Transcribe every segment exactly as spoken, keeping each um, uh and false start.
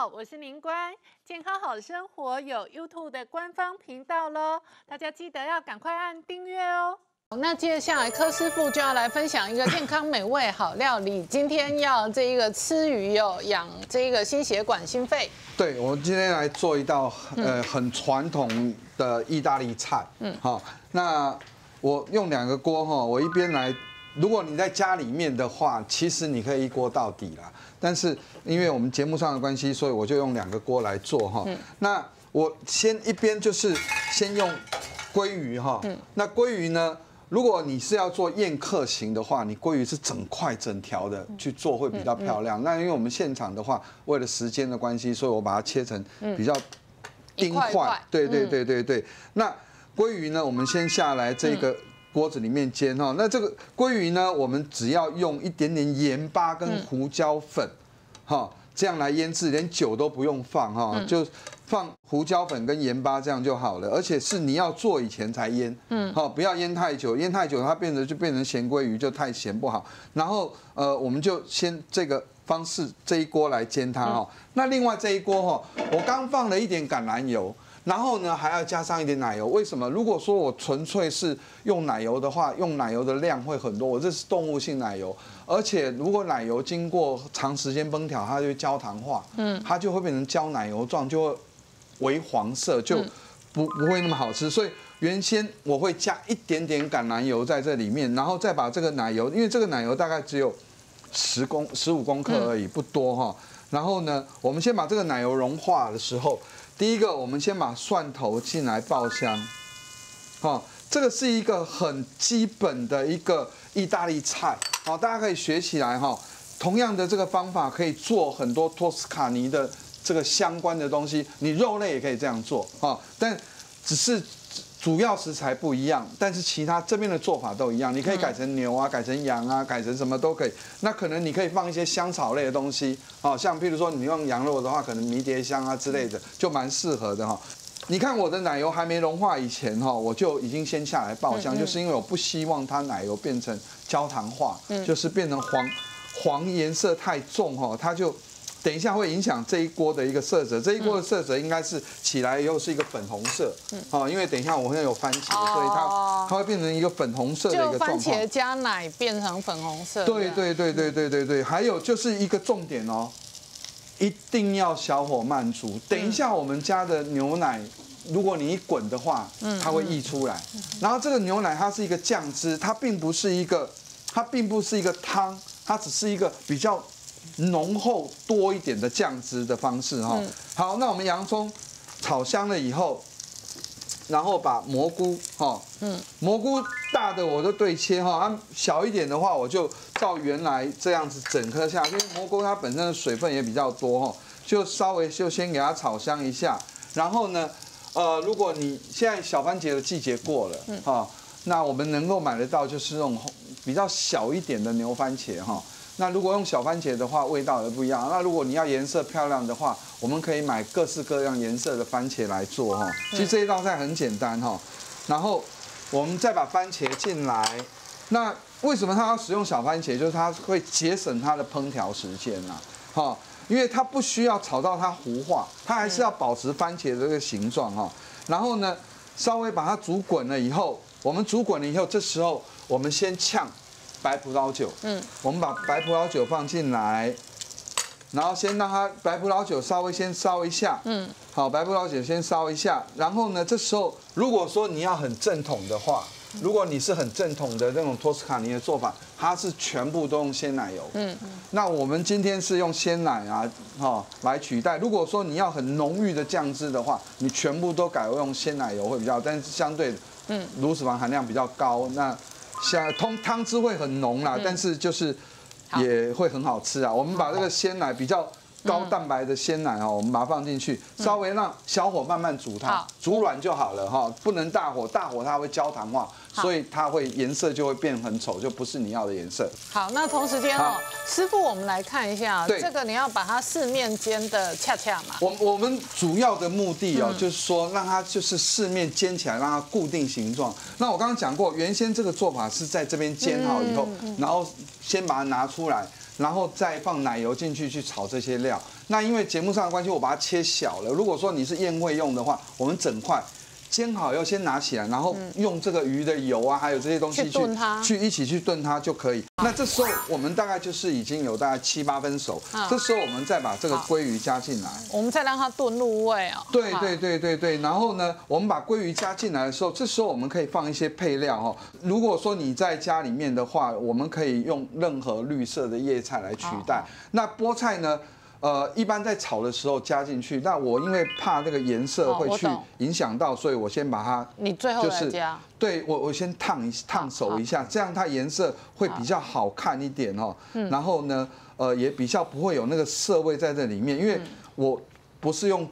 好，我是宁官，健康好生活有 YouTube 的官方频道喽，大家记得要赶快按订阅哦。那接下来柯师傅就要来分享一个健康美味好料理，今天要这一个吃鱼哦，养这个心血管心肺。对，我今天来做一道呃很传统的意大利菜。嗯，好，那我用两个锅哈，我一边来。 如果你在家里面的话，其实你可以一锅到底啦。但是因为我们节目上的关系，所以我就用两个锅来做哈。那我先一边就是先用鲑鱼哈。那鲑鱼呢，如果你是要做宴客型的话，你鲑鱼是整块整条的去做会比较漂亮。那因为我们现场的话，为了时间的关系，所以我把它切成比较丁块。对对对对对。那鲑鱼呢，我们先下来这个。 锅子里面煎哈，那这个鲑鱼呢，我们只要用一点点盐巴跟胡椒粉，哈，这样来腌制，连酒都不用放哈，就放胡椒粉跟盐巴这样就好了。而且是你要做以前才腌，嗯，好，不要腌太久，腌太久它变成就变成咸鲑鱼，就太咸不好。然后呃，我们就先这个方式这一锅来煎它哈。那另外这一锅哈，我刚放了一点橄榄油。 然后呢，还要加上一点奶油。为什么？如果说我纯粹是用奶油的话，用奶油的量会很多。我这是动物性奶油，而且如果奶油经过长时间烹调，它就焦糖化，嗯，它就会变成焦奶油状，就会微黄色，就不不会那么好吃。所以原先我会加一点点橄榄油在这里面，然后再把这个奶油，因为这个奶油大概只有十公十五公克而已，不多哈。然后呢，我们先把这个奶油融化的时候。 第一个，我们先把蒜头进来爆香，好，这个是一个很基本的一个意大利菜，好，大家可以学起来哈。同样的这个方法可以做很多托斯卡尼的这个相关的东西，你肉类也可以这样做啊，但只是主要食材不一样，但是其他这边的做法都一样，你可以改成牛啊，改成羊啊，改成什么都可以。那可能你可以放一些香草类的东西。 哦，像譬如说你用羊肉的话，可能迷迭香啊之类的，就蛮适合的哈。你看我的奶油还没融化以前哈，我就已经先下来爆香，就是因为我不希望它奶油变成焦糖化，就是变成黄黄颜色太重哈，它就等一下会影响这一锅的一个色泽。这一锅的色泽应该是起来又是一个粉红色，哦，因为等一下我会有番茄，所以它它会变成一个粉红色的一个状况。就番茄加奶变成粉红色。对对对对对对对，还有就是一个重点哦。 一定要小火慢煮。等一下，我们家的牛奶，如果你一滚的话，它会溢出来。然后这个牛奶它是一个酱汁，它并不是一个，它并不是一个汤，它只是一个比较浓厚多一点的酱汁的方式哈。好，那我们洋葱炒香了以后，然后把蘑菇哈，蘑菇大的我就对切哈，小一点的话我就。 照原来这样子整颗下，因为蘑菇它本身的水分也比较多哈，就稍微就先给它炒香一下。然后呢，呃，如果你现在小番茄的季节过了哈，那我们能够买得到就是那种比较小一点的牛番茄哈。那如果用小番茄的话，味道也不一样。那如果你要颜色漂亮的话，我们可以买各式各样颜色的番茄来做哈。其实这一道菜很简单哈。然后我们再把番茄进来，那。 为什么它要使用小番茄？就是它会节省它的烹调时间啊，哈，因为它不需要炒到它糊化，它还是要保持番茄的这个形状哈。然后呢，稍微把它煮滚了以后，我们煮滚了以后，这时候我们先呛白葡萄酒，嗯，我们把白葡萄酒放进来，然后先让它白葡萄酒稍微先烧一下，嗯，好，白葡萄酒先烧一下。然后呢，这时候如果说你要很正统的话。 如果你是很正统的那种托斯卡尼的做法，它是全部都用鲜奶油。嗯，那我们今天是用鲜奶啊，哈来取代。如果说你要很浓郁的酱汁的话，你全部都改用鲜奶油会比较好，但是相对，嗯，乳脂肪含量比较高。那像汤汤汁会很浓啦，但是就是也会很好吃啊。我们把这个鲜奶比较。 高蛋白的鲜奶哦，我们把它放进去，稍微让小火慢慢煮它，煮软就好了哈，不能大火，大火它会焦糖化，所以它会颜色就会变很丑，就不是你要的颜色。好，那同时间哦，师傅，我们来看一下，这个你要把它四面煎的恰恰嘛。我我们主要的目的哦，就是说让它就是四面煎起来，让它固定形状。那我刚刚讲过，原先这个做法是在这边煎好以后，然后先把它拿出来。然后再放奶油进去去炒这些料。那因为节目上的关系，我把它切小了。如果说你是宴会用的话，我们整块煎好要先拿起来，然后用这个鱼的油啊，还有这些东西去去炖它，去一起去炖它就可以。那这时候我们大概就是已经有大概七八分熟，这时候我们再把这个鲑鱼加进来，我们再让它炖入味啊。对对对对对，然后呢，我们把鲑鱼加进来的时候，这时候我们可以放一些配料哦。如果说你在家里面的话，我们可以用任何绿色的叶菜来取代。那菠菜呢？呃，一般在炒的时候加进去，那我因为怕那个颜色会去影响到，所以我先把它，你最后再加。对，我我先烫一烫熟一下，这样它颜色会比较好看一点哦。然后呢，呃，也比较不会有那个涩味在这里面，因为我不是用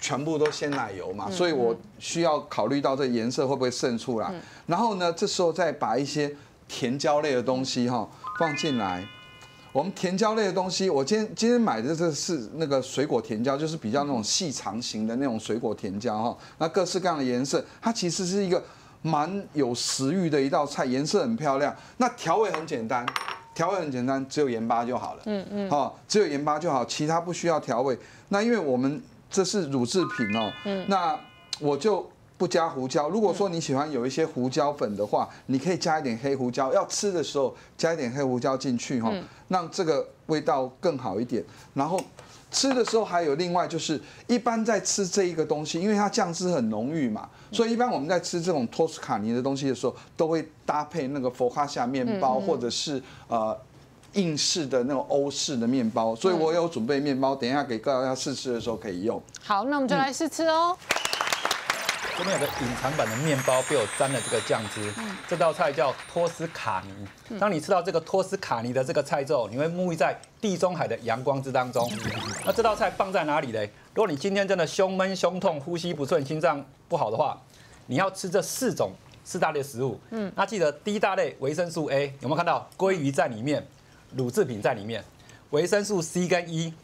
全部都鲜奶油嘛，所以我需要考虑到这颜色会不会渗出来。然后呢，这时候再把一些甜椒类的东西哈放进来。我们甜椒类的东西，我今天今天买的这是那个水果甜椒，就是比较那种细长型的那种水果甜椒哈。那各式各样的颜色，它其实是一个蛮有食欲的一道菜，颜色很漂亮。那调味很简单，调味很简单，只有盐巴就好了。嗯嗯。哦，只有盐巴就好，其他不需要调味。那因为我们这是乳制品哦，那我就不加胡椒。如果说你喜欢有一些胡椒粉的话，你可以加一点黑胡椒，要吃的时候加一点黑胡椒进去哈。让这个味道更好一点，然后吃的时候还有另外就是，一般在吃这一个东西，因为它酱汁很浓郁嘛，所以一般我们在吃这种托斯卡尼的东西的时候，都会搭配那个佛卡夏面包或者是呃印式的那种欧式的面包，所以我有准备面包，等一下给大家试吃的时候可以用。好，那我们就来试吃哦。这边有个隐藏版的面包被我沾了这个酱汁，这道菜叫托斯卡尼。当你吃到这个托斯卡尼的这个菜之后，你会沐浴在地中海的阳光之当中。那这道菜棒在哪里嘞？如果你今天真的胸闷、胸痛、呼吸不顺、心脏不好的话，你要吃这四种四大类食物。嗯，那记得第一大类维生素 A， 有没有看到鲑鱼在里面，乳制品在里面，维生素 C 跟 E，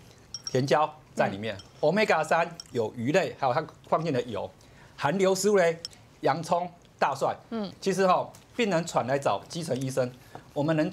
甜椒在里面 ，Omega 三有鱼类，还有它放进的油。含硫食物嘞，洋葱、大蒜。嗯，其实哈、喔，病人传来找基层医生，我们能做。